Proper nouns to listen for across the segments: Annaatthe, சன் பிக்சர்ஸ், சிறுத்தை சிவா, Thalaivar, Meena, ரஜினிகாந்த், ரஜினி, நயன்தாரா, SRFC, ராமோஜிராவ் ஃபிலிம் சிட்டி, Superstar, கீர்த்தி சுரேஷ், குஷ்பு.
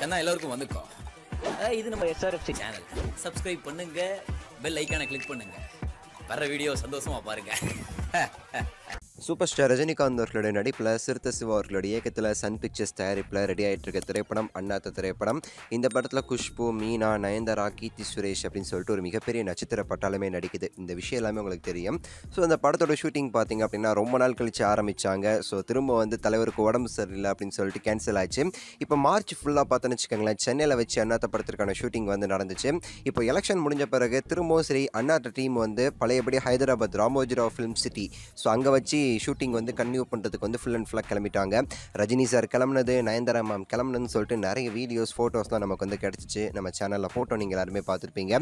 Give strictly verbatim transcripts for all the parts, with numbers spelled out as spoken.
கண்ணா எல்லாருக்கும் வணக்கம். இது நம்ம S R F C channel. Subscribe பண்ணுங்க, bell icon-ஐ click பண்ணுங்க. வர வீடியோ சந்தோஷமா பாருங்க. சூப்பர் ஸ்டார் ரஜினிகாந்த் அவர்களுடைய நடிப்பில் சிறுத்தை சிவா அவர்களுடைய இயக்கத்தில் சன் பிக்சர்ஸ் தயாரிப்பில் ரெடி ஆகிட்டு இருக்க திரைப்படம் அண்ணாத்த திரைப்படம். இந்த படத்தில் குஷ்பு, மீனா, நயன்தாரா, கீர்த்தி சுரேஷ் அப்படின்னு சொல்லிட்டு ஒரு மிகப்பெரிய நட்சத்திர பட்டாலுமே நடிக்குது. இந்த விஷயம் எல்லாமே உங்களுக்கு தெரியும். ஸோ அந்த படத்தோட ஷூட்டிங் பார்த்திங்க அப்படின்னா ரொம்ப நாள் கழிச்சு ஆரம்பித்தாங்க. ஸோ திரும்ப வந்து தலைவருக்கு உடம்பு சரியில்லை அப்படின்னு சொல்லிட்டு கேன்சல் ஆச்சு. இப்போ மார்ச் ஃபுல்லாக பார்த்தோன்னு வச்சுக்கோங்களேன், சென்னையில் வச்சு அண்ணாத்த படத்திற்கான ஷூட்டிங் வந்து நடந்துச்சு. இப்போ எலெக்ஷன் முடிஞ்ச பிறகு திரும்பவும் சரி அண்ணாத்த டீம் வந்து பழையபடி Hyderabad ராமோஜிராவ் ஃபிலிம் சிட்டி so அங்கே வச்சு ஷூட்டிங் வந்து கன்டினியூ பண்ணுறதுக்கு வந்து ஃபுல் அண்ட் ஃபுல்லாக கிளம்பிட்டாங்க. ரஜினி சார் கிளம்புனது, நயன்தாரா மேம் கிளம்புனதுன்னு சொல்லிட்டு நிறைய வீடியோஸ் ஃபோட்டோஸ்லாம் நமக்கு வந்து கிடச்சிச்சு. நம்ம சேனலில் ஃபோட்டோ நீங்கள் எல்லாருமே பார்த்துருப்பீங்க.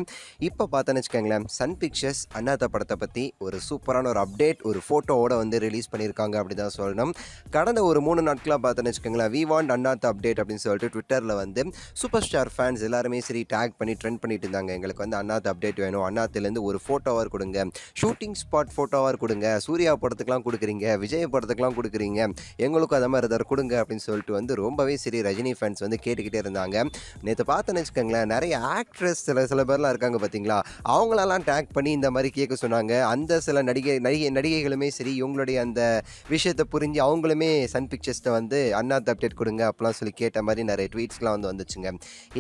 இப்போ பார்த்தோன்னு வச்சுக்கோங்களேன், சன் பிக்சர்ஸ் அண்ணாத்த படத்தை பற்றி ஒரு சூப்பரான ஒரு அப்டேட் ஒரு ஃபோட்டோவோட வந்து ரிலீஸ் பண்ணியிருக்காங்க அப்படி தான் சொல்லணும். கடந்த ஒரு மூணு நாட்களாக பார்த்தோன்னு வச்சுக்கோங்களேன், வி வாண்ட் அண்ணாத்த அப்டேட் அப்படின்னு சொல்லிட்டு ட்விட்டரில் வந்து சூப்பர் ஸ்டார் ஃபேன்ஸ் எல்லாருமே சரி டேக் பண்ணி ட்ரெண்ட் பண்ணிட்டு இருந்தாங்க. எங்களுக்கு வந்து அண்ணாத்த அப்டேட் வேணும், அண்ணாத்திலேருந்து ஒரு ஃபோட்டோவாக கொடுங்க, ஷூட்டிங் ஸ்பாட் ஃபோட்டோவாக கொடுங்க, சூர்யா படத்துக்குலாம் கொடுக்குறீங்க, விஜய் படத்துக்குலாம் கொடுக்குறீங்க, எங்களுக்கும் அதை மாதிரி ஏதாவது கொடுங்க அப்படின்னு சொல்லிட்டு வந்து ரொம்பவே சரி ரஜினி ஃபேன்ஸ் வந்து கேட்டுக்கிட்டே இருந்தாங்க. நேற்று பார்த்தோன்னு வச்சுக்கோங்களேன், நிறைய ஆக்ட்ரஸ் சில சில பேர்லாம் இருக்காங்க பார்த்தீங்களா, அவங்களெல்லாம் டேக் பண்ணி இந்த மாதிரி கேட்க சொன்னாங்க. அந்த சில நடிகை நடிகை நடிகைகளுமே சரி இவங்களுடைய அந்த விஷயத்தை புரிஞ்சு அவங்களுமே சன் பிக்சர்ஸ்ட்டை வந்து அண்ணாத்த அப்டேட் கொடுங்க அப்படிலாம் சொல்லி கேட்ட மாதிரி நிறைய ட்வீட்ஸ்லாம் வந்து வந்துச்சுங்க.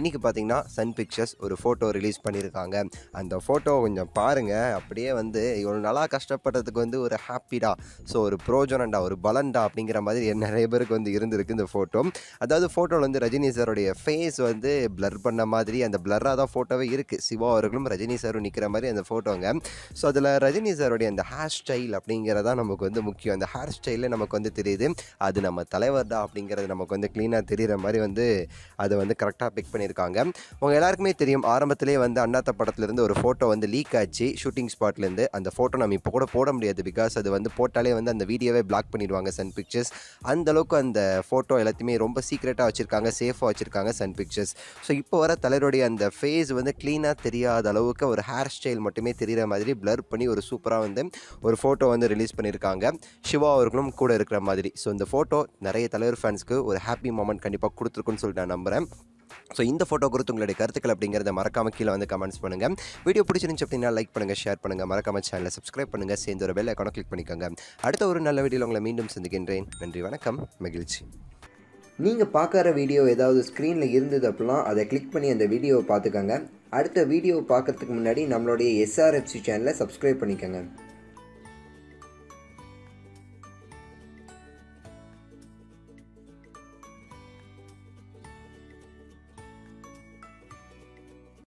இன்றைக்கி பார்த்தீங்கன்னா சன் பிக்சர்ஸ் ஒரு ஃபோட்டோ ரிலீஸ் பண்ணியிருக்காங்க. அந்த ஃபோட்டோ கொஞ்சம் பாருங்கள், அப்படியே வந்து இவ்வளோ நல்லா கஷ்டப்பட்டதுக்கு வந்து ஒரு ஹாப்பிடா, ஸோ ஒரு ப்ரோஜனண்டா, ஒரு பலண்டா அப்படிங்கிற மாதிரி நிறைய பேருக்கு வந்து இருந்திருக்கு இந்த ஃபோட்டோ. அதாவது ஃபோட்டோவில் வந்து ரஜினி சாருடைய ஃபேஸ் வந்து பிளர் பண்ண மாதிரி, அந்த பிளராக தான் ஃபோட்டோவே இருக்குது. சிவா அவர்களும் ரஜினி சாரும் நிற்கிற மாதிரி அந்த ஃபோட்டோங்க. ஸோ அதில் ரஜினி சாருடைய அந்த ஹேர் ஸ்டைல் அப்படிங்கிறதா நமக்கு வந்து முக்கியம். அந்த ஹேர் ஸ்டைலில் நமக்கு வந்து தெரியுது அது நம்ம தலைவர் தான் அப்படிங்கிறது நமக்கு வந்து க்ளீனாக தெரிகிற மாதிரி வந்து அதை வந்து கரெக்டாக பிக் பண்ணியிருக்காங்க. அவங்க எல்லாருக்குமே தெரியும், ஆரம்பத்திலே வந்து அண்ணாத்த படத்துலேருந்து ஒரு ஃபோட்டோ வந்து லீக் ஆச்சு ஷூட்டிங் ஸ்பாட்லேருந்து. அந்த ஃபோட்டோ நம்ம இப்போ கூட போட முடியாது, பிகாஸ் அது வந்து போட்டாலே வந்து அந்த வீடியோவே பிளாக் பண்ணிடுவாங்க சன் பிக்சர்ஸ். அந்தளவுக்கு அந்த ஃபோட்டோ எல்லாத்தையுமே ரொம்ப சீக்ரெட்டாக வச்சுருக்காங்க, சேஃபாக வச்சுருக்காங்க சன் பிக்சர்ஸ். ஸோ இப்போ வர தலைவருடைய அந்த ஃபேஸ் வந்து க்ளீனாக தெரியாத அளவுக்கு ஒரு ஹேர் ஸ்டைல் மட்டுமே தெரிகிற மாதிரி பிளர் பண்ணி ஒரு சூப்பராக வந்து ஒரு ஃபோட்டோ வந்து ரிலீஸ் பண்ணியிருக்காங்க. சிவா அவர்களும் கூட இருக்கிற மாதிரி. ஸோ இந்த ஃபோட்டோ நிறைய தலைவர் ஃபேன்ஸ்க்கு ஒரு ஹாப்பி மூமெண்ட் கண்டிப்பாக கொடுத்துருக்குன்னு சொல்லிட்டு நான் நம்புகிறேன். ஸோ இந்த ஃபோட்டோ குறித்து உங்களுடைய கருத்துக்கள் அப்படிங்கிறத மறக்காம கீழே வந்து கமெண்ட்ஸ் பண்ணுங்கள். வீடியோ பிடிச்சிருந்துச்சு அப்படின்னா லைக் பண்ணுங்கள், ஷேர் பண்ணுங்கள், மறக்காம சேனலை சப்ஸ்கிரைப் பண்ணுங்கள், சேர்ந்து ஒரு பெல் ஐக்கானை கிளிக் பண்ணிக்கோங்க. அடுத்த ஒரு நல்ல வீடியோவில் உங்களை மீண்டும் சந்திக்கின்றேன். நன்றி, வணக்கம், மகிழ்ச்சி. நீங்கள் பார்க்குற வீடியோ ஏதாவது ஸ்க்ரீனில் இருந்தது அப்படிலாம் அதை கிளிக் பண்ணி அந்த வீடியோவை பார்த்துக்கோங்க. அடுத்த வீடியோவை பார்க்குறதுக்கு முன்னாடி நம்மளுடைய S R F C சேனலை சப்ஸ்கிரைப் பண்ணிக்கோங்க.